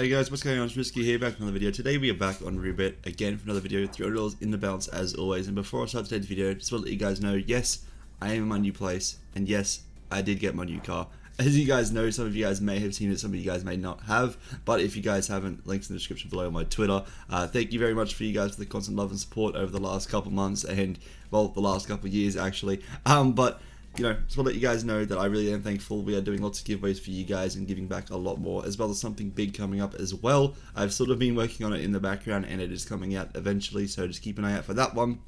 Hey guys, what's going on? It's RiiSki here, back with another video. Today we are back on Roobet again for another video, $300 in the bounce as always. And before I start today's video, just want to let you guys know, yes, I am in my new place, and yes, I did get my new car. As you guys know, some of you guys may have seen it, some of you guys may not have, but if you guys haven't, links in the description below on my Twitter. Thank you very much for you guys for the constant love and support over the last couple months, and well, the last couple years actually, but you know, just want to let you guys know that I really am thankful. We are doing lots of giveaways for you guys and giving back a lot more, as well as something big coming up as well. I've sort of been working on it in the background and it is coming out eventually, so just keep an eye out for that one.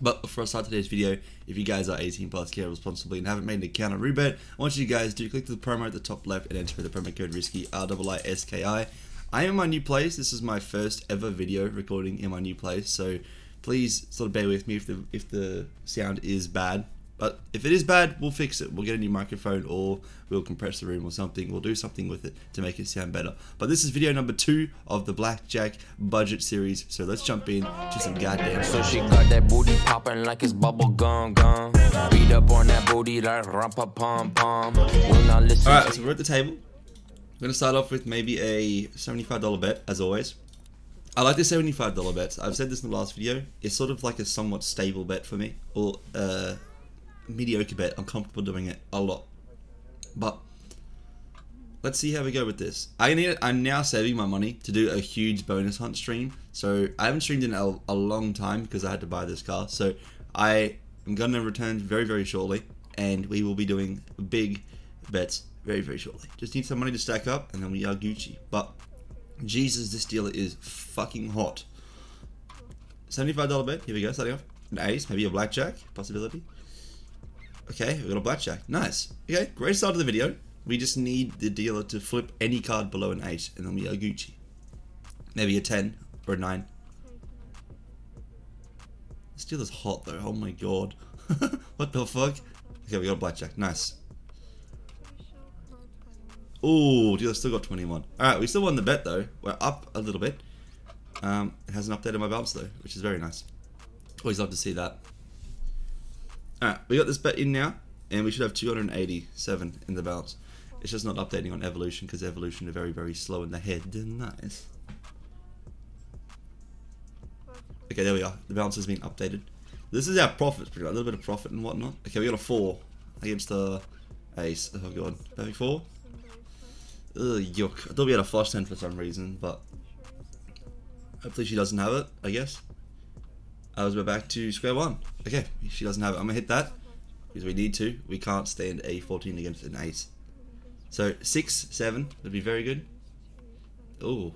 But before I start today's video, if you guys are 18 plus, care responsibly, and haven't made an account on Roobet, I want you guys to click the promo at the top left and enter the promo code RiiSki, RiiSki. I am in my new place. This is my first ever video recording in my new place, so please sort of bear with me if the sound is bad. But if it is bad, we'll fix it. We'll get a new microphone, or we'll compress the room or something. We'll do something with it to make it sound better. But this is video number 2 of the Blackjack budget series. So let's jump in to some goddamn. So she got that booty popping like it's bubble gum. Beat up on that booty like rumpa pom. Alright, so we're at the table. I'm going to start off with maybe a $75 bet, as always. I like the $75 bets. I've said this in the last video. It's sort of like a somewhat stable bet for me. Or, mediocre bet. I'm comfortable doing it a lot, but let's see how we go with this. I'm now saving my money to do a huge bonus hunt stream, so I haven't streamed in a long time because I had to buy this car, so I am going to return very, very shortly, and we will be doing big bets very, very shortly. Just need some money to stack up and then we are Gucci. But Jesus, this dealer is fucking hot. $75 bet, here we go, starting off an ace, maybe a blackjack possibility. Okay, we got a blackjack. Nice. Okay, great start to the video. We just need the dealer to flip any card below an 8, and then we are Gucci. Maybe a 10 or a 9. This dealer's hot though. Oh my god. What the fuck? Okay, we got a blackjack. Nice. Ooh, dealer still got 21. Alright, we still won the bet though. We're up a little bit. It hasn't updated my bounce though, which is very nice. Always love to see that. Alright, we got this bet in now, and we should have 287 in the bounce. It's just not updating on Evolution, because Evolution are very, very slow in the head. Nice. Okay, there we are. The bounce has been updated. This is our profit, pretty much. A little bit of profit and whatnot. Okay, we got a 4 against the ace. Oh god. Perfect 4. Ugh, yuck. I thought we had a flush 10 for some reason, but hopefully she doesn't have it, I guess. We're back to square one. Okay, she doesn't have it. I'm going to hit that because we need to. We can't stand a 14 against an ace. So 6, 7 would be very good. Ooh.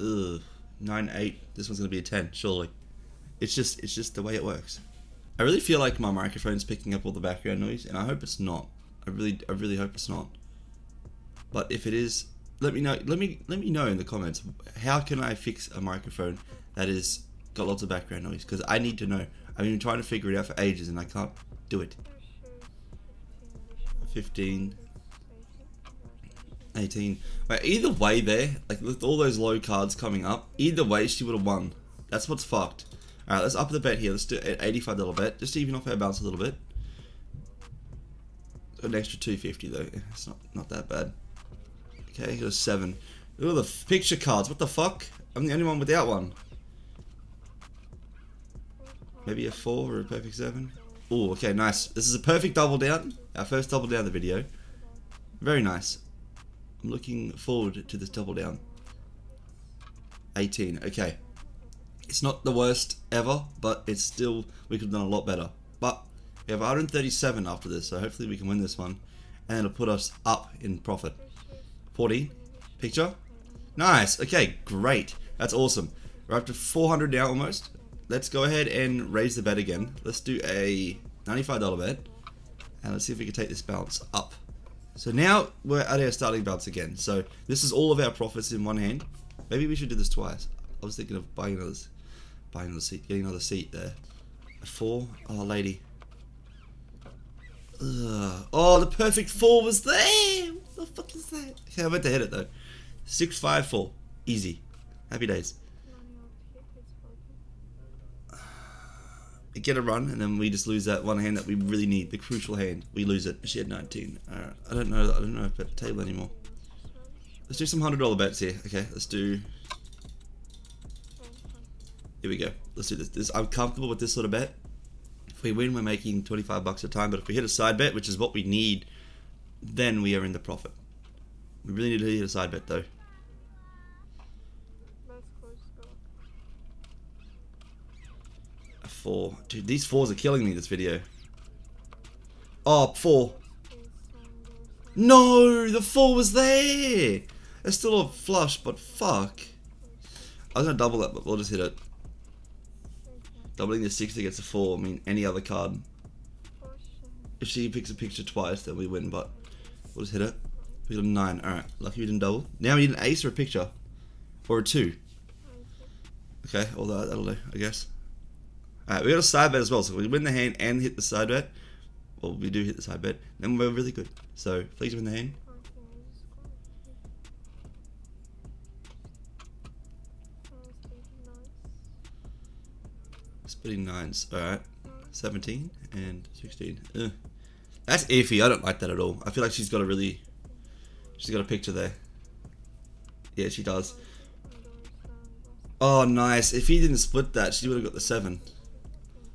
Ugh. 9, 8. This one's going to be a 10, surely. It's just the way it works. I really feel like my microphone's picking up all the background noise, and I hope it's not. I really hope it's not. But if it is, let me know. Let me know in the comments, how can I fix a microphone that is got lots of background noise, because I need to know. I've been trying to figure it out for ages and I can't do it. 15, 18. Wait, either way there, like with all those low cards coming up, either way she would have won. That's what's fucked. Alright, let's up the bet here. Let's do an $85 bet, just to even off our bounce a little bit. An extra $250 though, it's not that bad. Okay, got a 7. Look at the picture cards, what the fuck? I'm the only one without one. Maybe a 4 or a perfect 7. Oh, okay, nice. This is a perfect double down. Our first double down of the video. Very nice. I'm looking forward to this double down. 18, okay. It's not the worst ever, but it's still, we could have done a lot better. But we have 137 after this, so hopefully we can win this one. And it'll put us up in profit. 40, picture. Nice, okay, great. That's awesome. We're up to 400 now almost. Let's go ahead and raise the bet again. Let's do a $95 bet. And let's see if we can take this bounce up. So now we're at our starting bounce again. So this is all of our profits in one hand. Maybe we should do this twice. I was thinking of buying another seat, getting another seat there. A 4. Oh, lady. Ugh. Oh, the perfect 4 was there. What the fuck is that? Okay, I meant to hit it though. 6, 5, 4. Easy. Happy days. Get a run, and then we just lose that one hand that we really need, the crucial hand. We lose it. She had 19. Alright, I don't know if it's a table anymore. Let's do some $100 bets here. Okay, let's do... Here we go. Let's do this. I'm comfortable with this sort of bet. If we win, we're making 25 bucks a time, but if we hit a side bet, which is what we need, then we are in the profit. We really need to hit a side bet, though. A 4. Dude, these 4s are killing me this video. Oh, 4. No! The 4 was there! It's still a flush, but fuck. I was going to double that, but we'll just hit it. Doubling the 6 against a 4, I mean, any other card. If she picks a picture twice, then we win, but we'll just hit it. We got a 9, alright. Lucky we didn't double. Now we need an ace or a picture. Or a 2. Okay, well, that'll do, I guess. Alright, we got a side bet as well, so if we win the hand and hit the side bet, well, we do hit the side bet, then we're really good. So, please win the hand. Splitting 9s, alright. 17 and 16. Ugh. That's iffy, I don't like that at all. I feel like she's got a really... She's got a picture there. Yeah, she does. Oh, nice. If he didn't split that, she would have got the 7.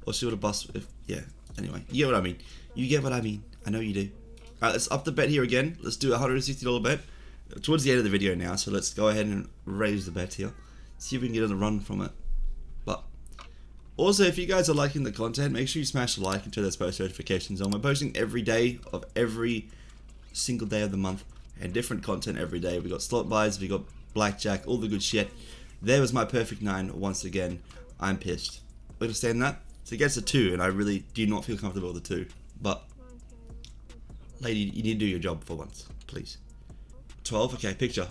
Or she would have busted... If, yeah, anyway. You get what I mean. You get what I mean. I know you do. Alright, let's up the bet here again. Let's do a $160 bet. Towards the end of the video now, so let's go ahead and raise the bet here. See if we can get on the run from it. But... Also, if you guys are liking the content, make sure you smash the like and turn those post notifications on. We're posting every day of every single day of the month. And different content every day. We got slot buys, we got blackjack, all the good shit. There was my perfect 9 once again. I'm pissed. Understand that? So it gets a 2, and I really do not feel comfortable with the 2. But, lady, you need to do your job for once, please. 12, okay, picture.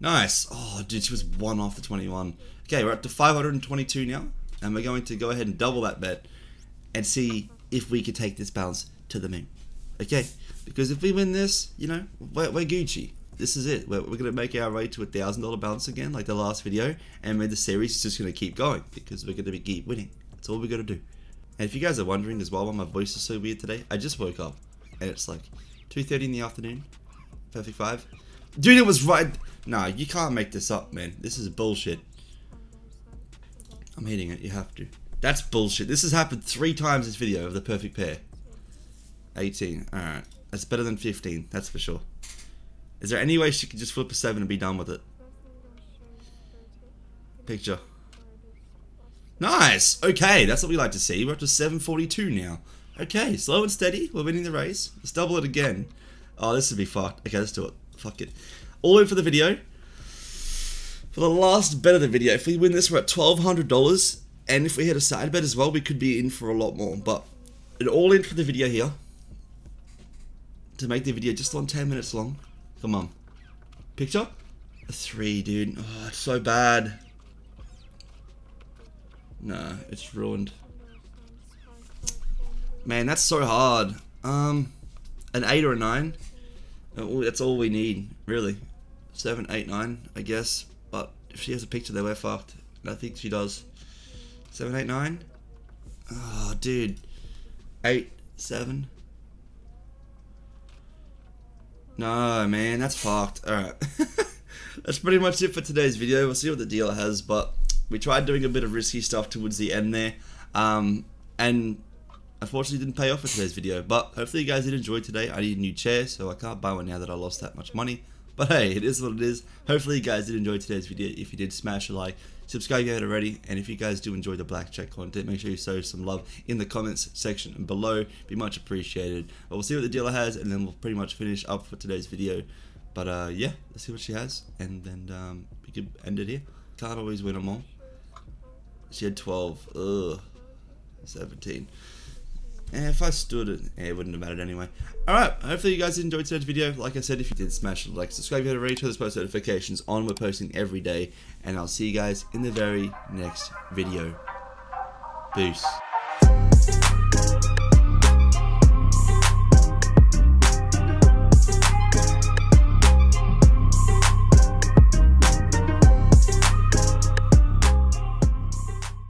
Nice. Oh, dude, she was 1 off the 21. Okay, we're up to 522 now, and we're going to go ahead and double that bet and see if we can take this balance to the moon. Okay, because if we win this, you know, we're Gucci. This is it. We're going to make our way to a $1,000 balance again, like the last video, and the series is just going to keep going, because we're going to keep winning. That's all we're going to do. And if you guys are wondering as well why my voice is so weird today, I just woke up, and it's like 2:30 in the afternoon, perfect 5. Dude, it was right... Nah, you can't make this up, man. This is bullshit. I'm hitting it, you have to. That's bullshit. This has happened 3 times this video of the perfect pair. 18, alright. That's better than 15, that's for sure. Is there any way she could just flip a 7 and be done with it? Picture. Nice! Okay, that's what we like to see. We're up to 742 now. Okay, slow and steady. We're winning the race. Let's double it again. Oh, this would be fucked. Okay, let's do it. Fuck it. All in for the video. For the last bet of the video, if we win this, we're at $1,200. And if we hit a side bet as well, we could be in for a lot more. But, an all in for the video here. To make the video just on 10 minutes long. Come on. Picture? A 3, dude. Oh, it's so bad. Nah, it's ruined. Man, that's so hard. An 8 or a 9? That's all we need, really. 7, 8, 9, I guess. But if she has a picture, then we're fucked. And I think she does. 7, 8, 9? Oh, dude. 8, 7... No, man, that's fucked. Alright. That's pretty much it for today's video. We'll see what the dealer has, but we tried doing a bit of risky stuff towards the end there. And unfortunately didn't pay off for today's video, but hopefully you guys did enjoy today. I need a new chair, so I can't buy one now that I lost that much money. But hey, it is what it is. Hopefully you guys did enjoy today's video. If you did, smash a like, subscribe if you haven't already, and if you guys do enjoy the blackjack content, make sure you show some love in the comments section and below. It'd be much appreciated. But we'll see what the dealer has, and then we'll pretty much finish up for today's video. But yeah, let's see what she has, and then we could end it here. Can't always win them all. She had 12. Ugh. 17. And if I stood it wouldn't have mattered anyway. Alright, hopefully you guys enjoyed today's video. Like I said, if you did, smash like, subscribe if you haven't already, turn those post notifications on. We're posting every day, and I'll see you guys in the very next video. Peace.